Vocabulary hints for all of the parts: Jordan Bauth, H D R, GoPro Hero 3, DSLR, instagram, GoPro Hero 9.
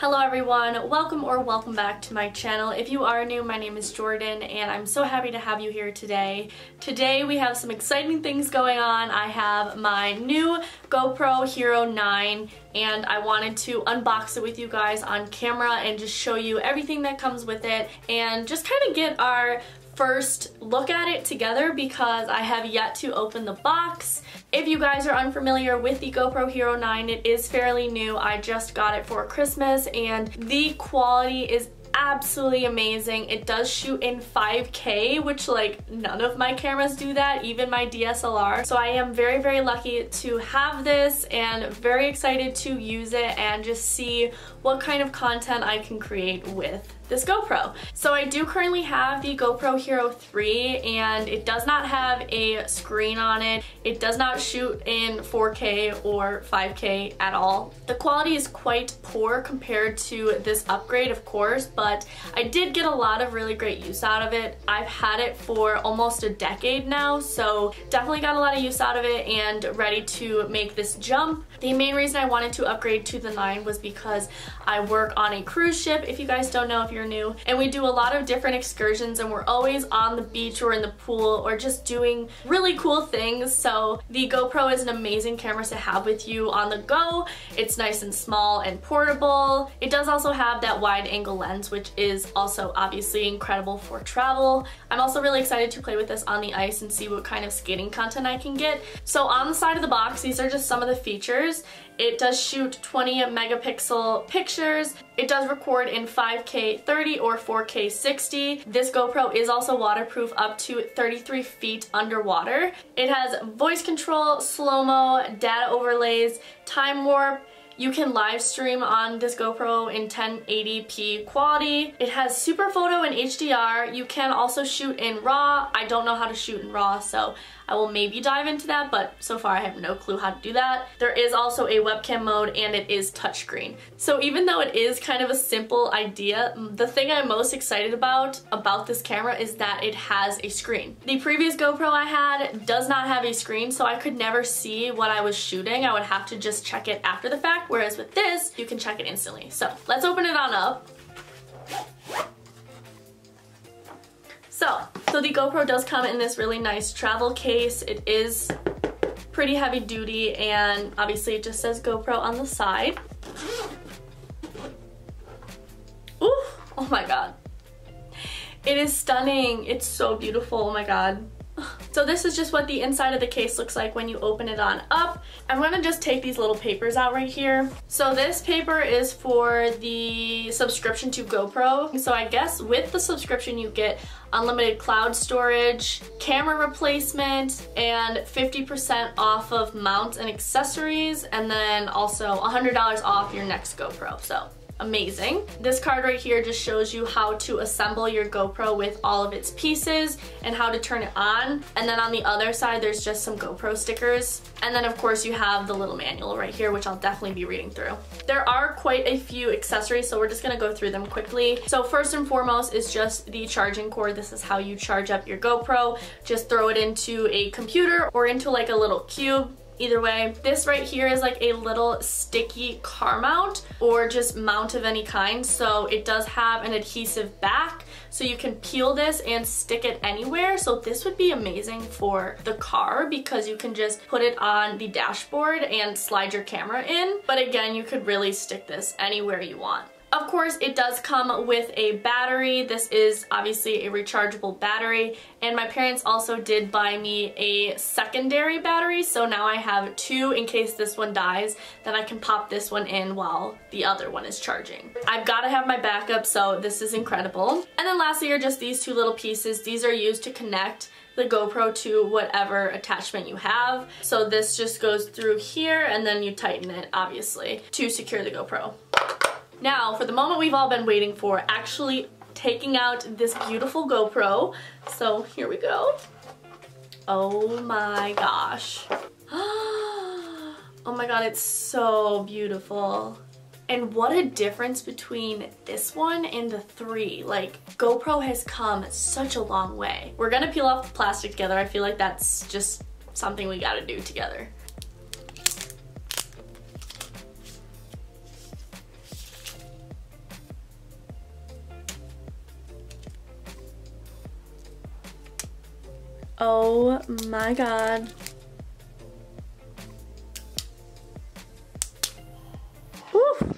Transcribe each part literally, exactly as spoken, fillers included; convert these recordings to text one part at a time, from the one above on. Hello everyone, welcome or welcome back to my channel. If you are new, my name is Jordan and I'm so happy to have you here today. Today we have some exciting things going on. I have my new GoPro Hero nine and I wanted to unbox it with you guys on camera and just show you everything that comes with it and just kind of get our first look at it together because I have yet to open the box. If you guys are unfamiliar with the GoPro Hero nine, it is fairly new. I just got it for Christmas and the quality is absolutely amazing. It does shoot in five K, which like none of my cameras do that, even my D S L R. So I am very, very lucky to have this and very excited to use it and just see what kind of content I can create with this GoPro. So I do currently have the GoPro Hero three and it does not have a screen on it. It does not shoot in four K or five K at all. The quality is quite poor compared to this upgrade, of course, but I did get a lot of really great use out of it. I've had it for almost a decade now, so definitely got a lot of use out of it and ready to make this jump. The main reason I wanted to upgrade to the nine was because I work on a cruise ship, if you guys don't know, if you're new, and we do a lot of different excursions and we're always on the beach or in the pool or just doing really cool things. So the GoPro is an amazing camera to have with you on the go. It's nice and small and portable. It does also have that wide angle lens, which is also obviously incredible for travel. I'm also really excited to play with this on the ice and see what kind of skating content I can get. So on the side of the box, these are just some of the features. It does shoot twenty megapixel pictures. It does record in five K thirty or four K sixty. This GoPro is also waterproof up to thirty-three feet underwater. It has voice control, slow-mo, data overlays, time warp. You can live stream on this GoPro in ten eighty p quality. It has super photo and H D R. You can also shoot in RAW. I don't know how to shoot in RAW, so I will maybe dive into that, but so far I have no clue how to do that. There is also a webcam mode and it is touchscreen. So even though it is kind of a simple idea, the thing I'm most excited about about this camera is that it has a screen. The previous GoPro I had does not have a screen, so I could never see what I was shooting. I would have to just check it after the fact. Whereas with this, you can check it instantly. So let's open it on up. So, so the GoPro does come in this really nice travel case. It is pretty heavy duty and obviously it just says GoPro on the side. Ooh, oh my God. It is stunning. It's so beautiful, oh my God. So this is just what the inside of the case looks like when you open it on up. I'm gonna just take these little papers out right here. So this paper is for the subscription to GoPro. So I guess with the subscription you get unlimited cloud storage, camera replacement, and fifty percent off of mounts and accessories, and then also one hundred dollars off your next GoPro. So amazing. This card right here just shows you how to assemble your GoPro with all of its pieces and how to turn it on. And then on the other side, there's just some GoPro stickers. And then of course you have the little manual right here, which I'll definitely be reading through. There are quite a few accessories, so we're just gonna go through them quickly. So first and foremost is just the charging cord. This is how you charge up your GoPro. Just throw it into a computer or into like a little cube. Either way, this right here is like a little sticky car mount or just mount of any kind. So it does have an adhesive back, so you can peel this and stick it anywhere. So this would be amazing for the car because you can just put it on the dashboard and slide your camera in. But again, you could really stick this anywhere you want. Of course, it does come with a battery. This is obviously a rechargeable battery, and my parents also did buy me a secondary battery, so now I have two in case this one dies, then I can pop this one in while the other one is charging. I've got to have my backup, so this is incredible. And then lastly are just these two little pieces. These are used to connect the GoPro to whatever attachment you have. So this just goes through here, and then you tighten it, obviously, to secure the GoPro. Now, for the moment we've all been waiting for, actually taking out this beautiful GoPro. So here we go. Oh my gosh. Oh my God, it's so beautiful. And what a difference between this one and the three. Like, GoPro has come such a long way. We're gonna peel off the plastic together. I feel like that's just something we gotta do together. Oh my god. Woo.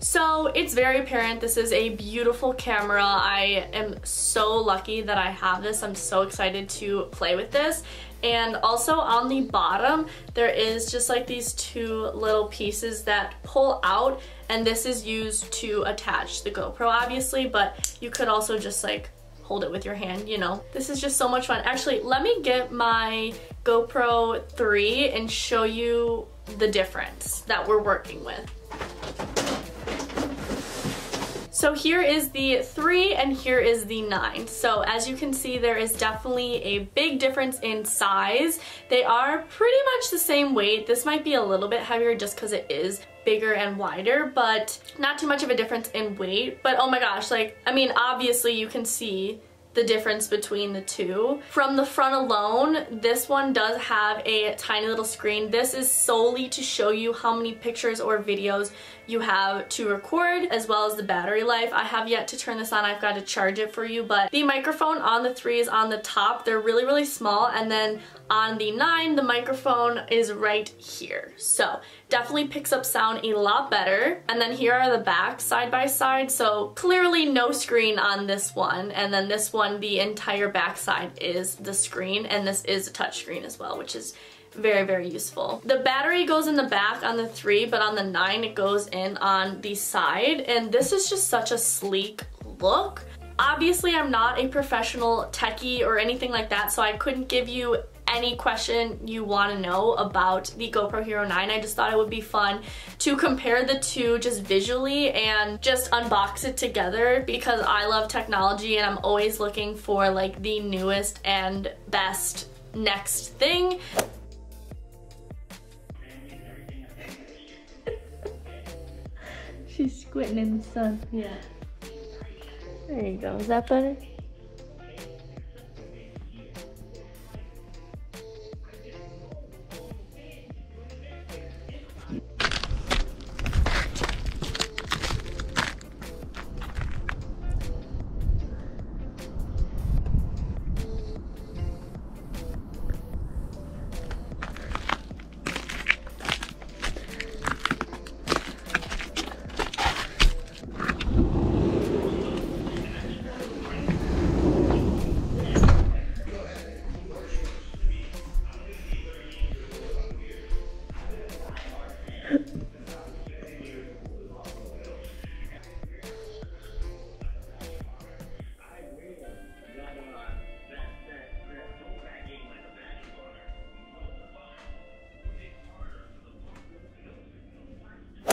So it's very apparent this is a beautiful camera. I am so lucky that I have this. I'm so excited to play with this. And also on the bottom, there is just like these two little pieces that pull out, and this is used to attach the GoPro obviously, but you could also just like hold it with your hand, you know. This is just so much fun. Actually, let me get my GoPro three and show you the difference that we're working with. So here is the three and here is the nine. So as you can see, there is definitely a big difference in size. They are pretty much the same weight. This might be a little bit heavier just because it is bigger and wider, but not too much of a difference in weight. But oh my gosh, like, I mean, obviously you can see the difference between the two. From the front alone, this one does have a tiny little screen. This is solely to show you how many pictures or videos you have to record, as well as the battery life. I have yet to turn this on. I've got to charge it for you, but the microphone on the three is on the top. They're really, really small. And then on the nine, the microphone is right here. So definitely picks up sound a lot better. And then here are the backs side by side. So clearly no screen on this one. And then this one, the entire back side is the screen. And this is a touch screen as well, which is very, very useful. The battery goes in the back on the three, but on the nine, it goes in on the side. And this is just such a sleek look. Obviously, I'm not a professional techie or anything like that, so I couldn't give you any question you want to know about the GoPro Hero nine. I just thought it would be fun to compare the two just visually and just unbox it together, because I love technology and I'm always looking for like the newest and best next thing. She's squinting in the sun. Yeah. There you go. Is that better?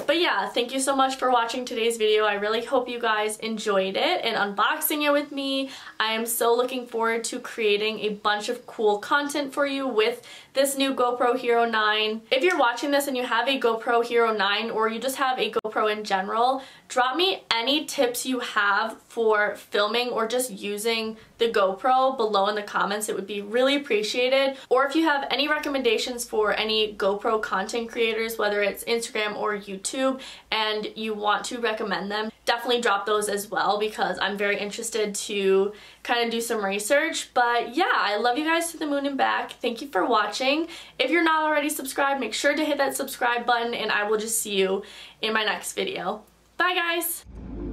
But yeah, thank you so much for watching today's video. I really hope you guys enjoyed it and unboxing it with me. I am so looking forward to creating a bunch of cool content for you with this new GoPro Hero nine. If you're watching this and you have a GoPro Hero nine or you just have a GoPro in general, drop me any tips you have for filming or just using the GoPro below in the comments. It would be really appreciated. Or if you have any recommendations for any GoPro content creators, whether it's Instagram or YouTube, and you want to recommend them, definitely drop those as well, because I'm very interested to kind of do some research. But yeah, I love you guys to the moon and back. Thank you for watching. If you're not already subscribed, make sure to hit that subscribe button, and I will just see you in my next video. Bye guys!